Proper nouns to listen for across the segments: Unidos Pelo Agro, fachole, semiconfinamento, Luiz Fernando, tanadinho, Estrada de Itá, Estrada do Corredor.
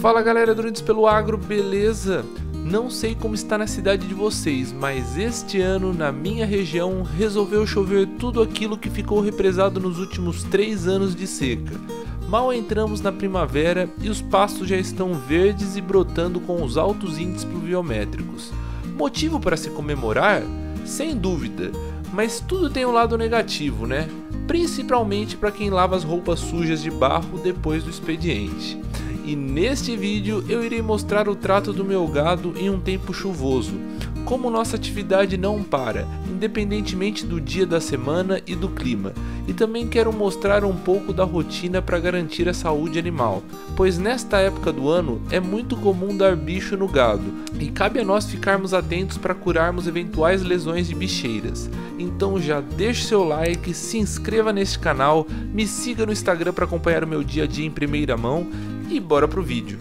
Fala galera do Unidos Pelo Agro, beleza? Não sei como está na cidade de vocês, mas este ano na minha região resolveu chover tudo aquilo que ficou represado nos últimos 3 anos de seca. Mal entramos na primavera e os pastos já estão verdes e brotando com os altos índices pluviométricos. Motivo para se comemorar? Sem dúvida, mas tudo tem um lado negativo, né? Principalmente para quem lava as roupas sujas de barro depois do expediente. E neste vídeo eu irei mostrar o trato do meu gado em um tempo chuvoso, como nossa atividade não para, independentemente do dia da semana e do clima, e também quero mostrar um pouco da rotina para garantir a saúde animal, pois nesta época do ano é muito comum dar bicho no gado, e cabe a nós ficarmos atentos para curarmos eventuais lesões de bicheiras. Então já deixe seu like, se inscreva neste canal, me siga no Instagram para acompanhar o meu dia a dia em primeira mão, e bora pro vídeo.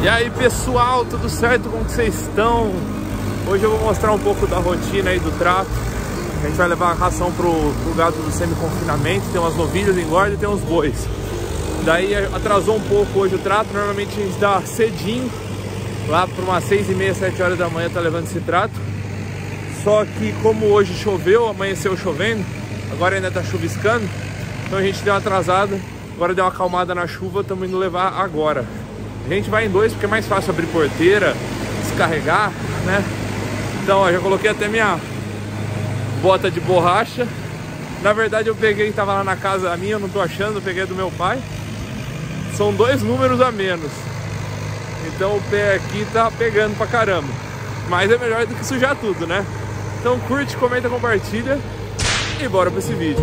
E aí pessoal, tudo certo? Como que vocês estão? Hoje eu vou mostrar um pouco da rotina aí do trato. A gente vai levar a ração pro gado do semi-confinamento. Tem umas novilhas, engorda e tem uns bois. Daí atrasou um pouco hoje o trato. Normalmente a gente dá cedinho, lá por umas 6h30, 7 horas da manhã tá levando esse trato. Só que como hoje choveu, amanheceu chovendo, agora ainda tá chuviscando, então a gente deu uma atrasada. Agora deu uma acalmada na chuva, estamos indo levar agora. A gente vai em dois porque é mais fácil abrir porteira, descarregar, né? Então ó, já coloquei até minha bota de borracha. Na verdade eu peguei, tava lá na casa minha, eu não tô achando, eu peguei do meu pai. São 2 números a menos. Então o pé aqui tá pegando pra caramba. Mas é melhor do que sujar tudo, né? Então curte, comenta, compartilha e bora pra esse vídeo.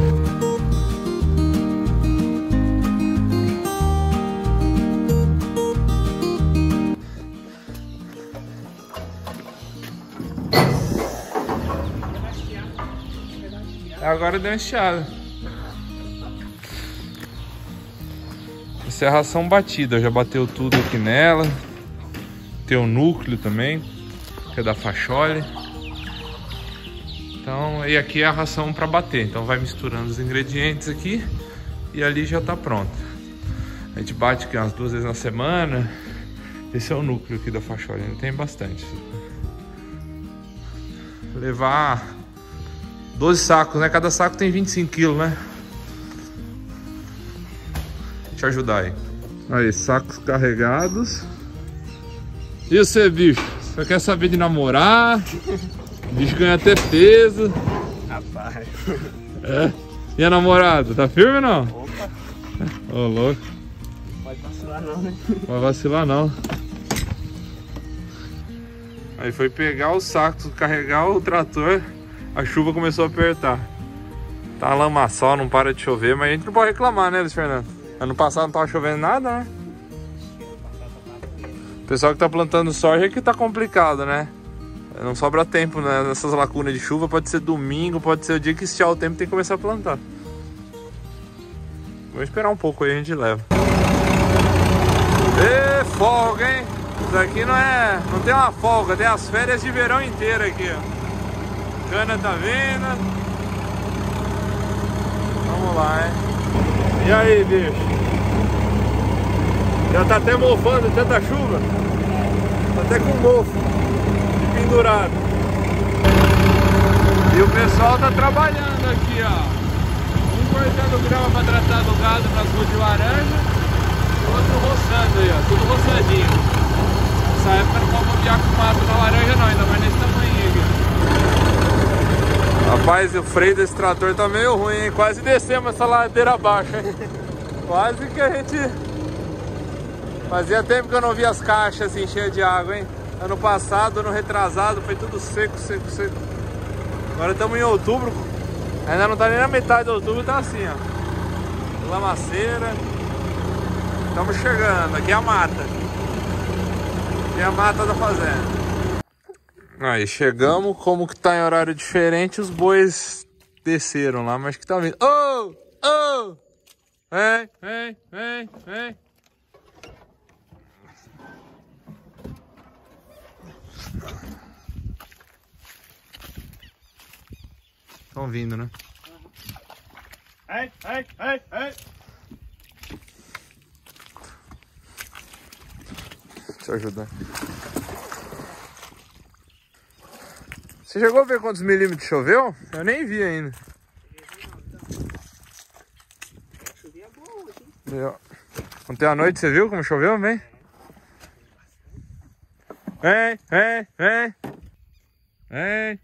Agora deu uma chiada. Essa é a ração batida, já bateu tudo aqui nela. Tem o núcleo também, que é da fachole. Então, e aqui é a ração para bater. Então vai misturando os ingredientes aqui e ali já tá pronto. A gente bate aqui umas 2 vezes na semana. Esse é o núcleo aqui da fachole, ainda tem bastante. Vou levar 12 sacos, né? Cada saco tem 25 kg, né? Deixa eu ajudar aí. Aí, sacos carregados. E você, bicho? Só quer saber de namorar? O bicho ganha até peso. Rapaz. É. E a namorada? Tá firme ou não? Opa. Ô, louco. Pode vacilar não, né? Pode vacilar não. Aí foi pegar os sacos, carregar o trator. A chuva começou a apertar. Tá lamaçol, não para de chover. Mas a gente não pode reclamar, né, Luiz Fernando? Ano passado não tava chovendo nada, né? O pessoal que tá plantando soja é que tá complicado, né? Não sobra tempo, né? Nessas lacunas de chuva, pode ser domingo, pode ser o dia que estiar o tempo, tem que começar a plantar. Vou esperar um pouco aí, a gente leva. E folga, hein? Isso aqui não tem uma folga, tem as férias de verão inteira aqui, ó. Cana tá vindo. Vamos lá, hein? E aí, bicho? Já tá até mofando, tanta chuva. Tá até com mofo de pendurado. E o pessoal tá trabalhando aqui, ó. Um cortando grama pra tratar do gado nas ruas de laranja. Outro roçando aí, ó. Tudo roçadinho. Nessa época não pode bobear com mato na laranja não, ainda mais nesse tamanho aqui, ó. Rapaz, o freio desse trator tá meio ruim, hein? Quase descemos essa ladeira abaixo, hein? Quase que a gente... Fazia tempo que eu não via as caixas assim, cheias de água, hein? Ano passado, ano retrasado, foi tudo seco, seco, seco. Agora estamos em outubro, ainda não tá nem na metade de outubro, tá assim, ó. Lamaceira. Estamos chegando, aqui é a mata. Aqui é a mata da fazenda. Aí, chegamos, como que tá em horário diferente, os bois desceram lá, mas que tá vindo. Oh! Oh! Vem, vem, vem, vem. Estão vindo, né? Ai, ai, ai, ai. Deixa eu ajudar. Você chegou a ver quantos milímetros choveu? Eu nem vi ainda. Chovia boa hoje. Ontem à noite você viu como choveu, vem? Vem, vem, vem. Vem.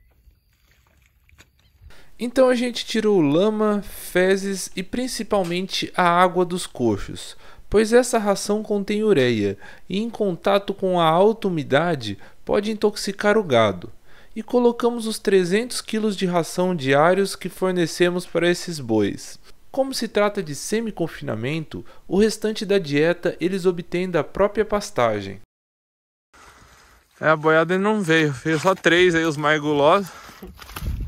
Então a gente tirou lama, fezes e principalmente a água dos coxos, pois essa ração contém ureia e em contato com a alta umidade pode intoxicar o gado. E colocamos os 300 kg de ração diários que fornecemos para esses bois. Como se trata de semi-confinamento, o restante da dieta eles obtêm da própria pastagem. É, a boiada não veio, veio só 3 aí, os mais gulosos.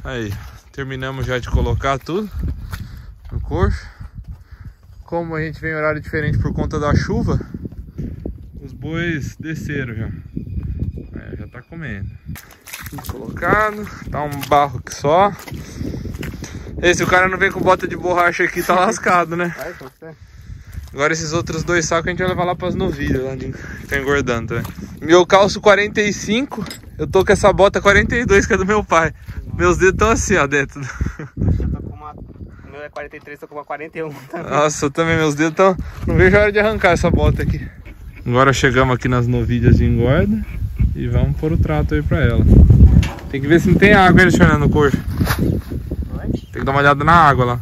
Aí. Terminamos já de colocar tudo no coxo. Como a gente vem em horário diferente por conta da chuva, os bois desceram já. É, já tá comendo. Tudo colocado, tá um barro que só. Esse o cara não vem com bota de borracha aqui, tá lascado, né? Agora esses outros 2 sacos a gente vai levar lá pras novilhas, lá de... tá engordando também. Eu calço 45, eu tô com essa bota 42 que é do meu pai. Meus dedos estão assim, ó, dentro. Eu tô com uma... O meu é 43, tô com uma 41 também. Nossa, eu também, meus dedos estão... Não vejo a hora de arrancar essa bota aqui. Agora chegamos aqui nas novilhas de engorda e vamos pôr o trato aí pra ela. Tem que ver se não tem água ainda, Fernando, no corpo. Tem que dar uma olhada na água lá.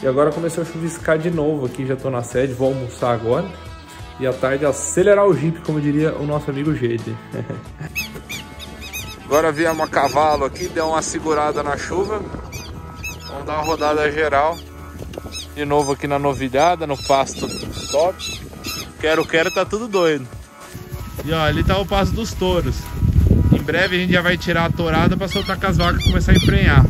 E agora começou a chuviscar de novo aqui, já tô na sede, vou almoçar agora. E à tarde acelerar o jipe, como diria o nosso amigo Gede. Agora viemos a cavalo aqui, deu uma segurada na chuva. Vamos dar uma rodada geral. De novo aqui na novilhada, no pasto top. Quero, quero, tá tudo doido. E ó, ali tá o pasto dos touros. Em breve a gente já vai tirar a tourada pra soltar com as vacas e começar a emprenhar.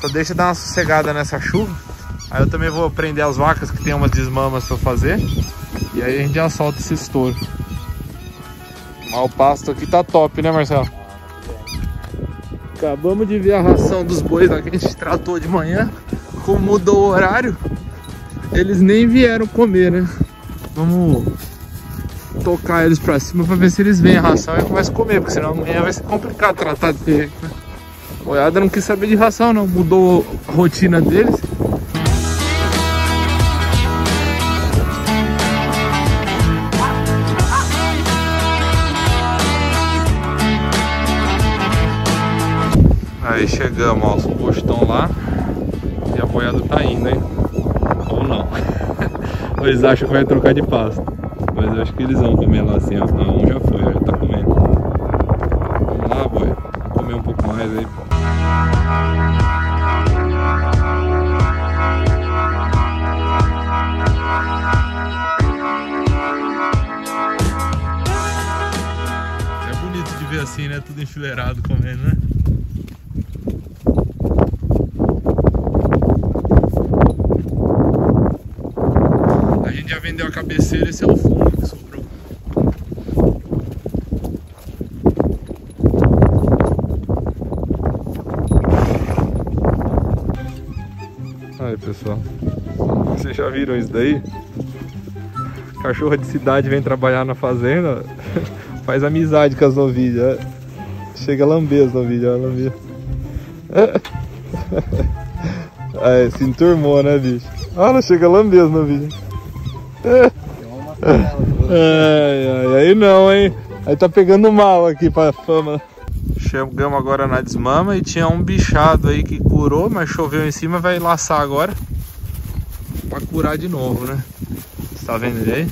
Só deixa dar uma sossegada nessa chuva. Aí eu também vou prender as vacas que tem umas desmamas pra fazer. E aí a gente já solta esse estouro. Mas o pasto aqui tá top, né, Marcelo? Acabamos de ver a ração dos bois lá que a gente tratou de manhã. Como mudou o horário, eles nem vieram comer, né? Vamos tocar eles pra cima pra ver se eles vêm a ração e começam a comer. Porque senão amanhã vai ser complicado tratar dele. A boiada não quis saber de ração, não. Mudou a rotina deles. Aí chegamos, ó, os coxos estão lá e a boiada tá indo, hein? Ou não. Eles acham que vai trocar de pasto. Mas eu acho que eles vão comer lá assim, ó. Não, um já foi, já tá comendo. Vamos lá, boi. Vamos comer um pouco mais aí, pô. É bonito de ver assim, né? Tudo enfileirado comendo, né? Vendeu a cabeceira, esse é o fundo que sobrou. Aí, pessoal, vocês já viram isso daí? Cachorro de cidade vem trabalhar na fazenda, faz amizade com as novilhas. Chega a lamber as novilhas, ó, lamber. Aí, se enturmou, né, bicho? Olha, chega a lamber as novilhas. Ai, aí não, hein? Aí tá pegando mal aqui pra fama. Chegamos agora na desmama e tinha um bichado aí que curou, mas choveu em cima, vai laçar agora pra curar de novo, né? Você tá vendo ele aí?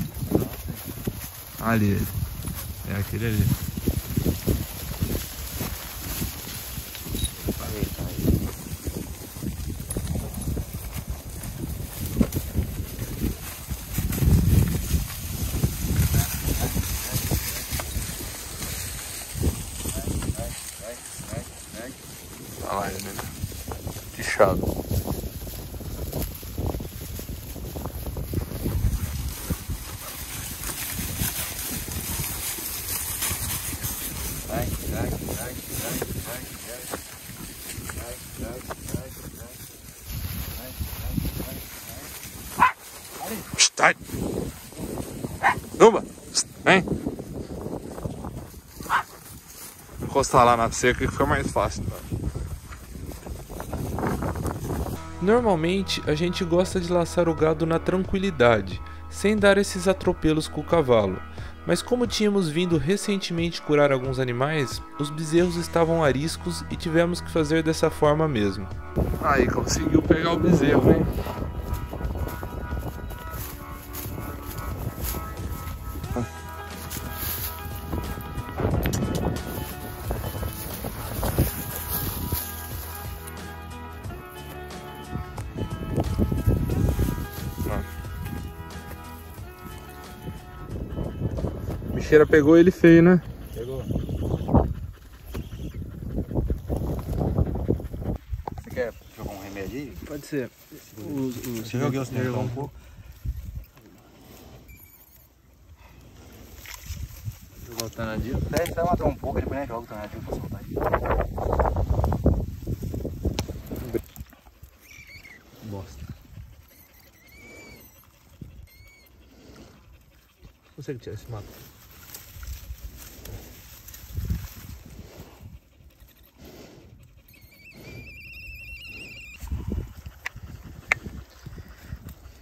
Ali, é aquele ali. Sai! Zumba! Vem! Encostar lá na seca que fica mais fácil. Normalmente a gente gosta de laçar o gado na tranquilidade, sem dar esses atropelos com o cavalo, mas como tínhamos vindo recentemente curar alguns animais, os bezerros estavam ariscos e tivemos que fazer dessa forma mesmo. Aí conseguiu pegar o bezerro, hein? Cheira pegou ele feio, né? Pegou. Você quer jogar um remédio aí? Pode ser. Você joguei os nervos um pouco. Jogar o tanadinho. Você vai matar um pouco e depois a gente joga o tanadinho pra soltar ele. Bosta. Consegue tirar esse mato?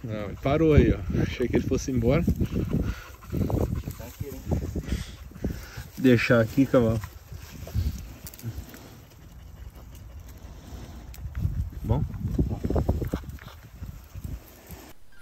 Não, ele parou aí, ó. Achei que ele fosse embora. Deixar aqui, cavalo. Bom?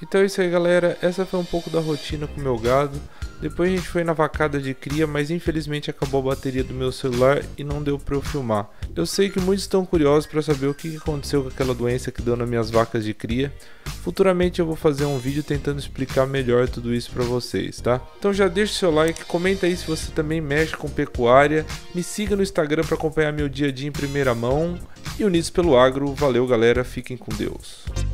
Então é isso aí, galera. Essa foi um pouco da rotina com o meu gado. Depois a gente foi na vacada de cria, mas infelizmente acabou a bateria do meu celular e não deu pra eu filmar. Eu sei que muitos estão curiosos pra saber o que aconteceu com aquela doença que deu nas minhas vacas de cria. Futuramente eu vou fazer um vídeo tentando explicar melhor tudo isso pra vocês, tá? Então já deixa o seu like, comenta aí se você também mexe com pecuária, me siga no Instagram pra acompanhar meu dia a dia em primeira mão. E Unidos Pelo Agro, valeu galera, fiquem com Deus.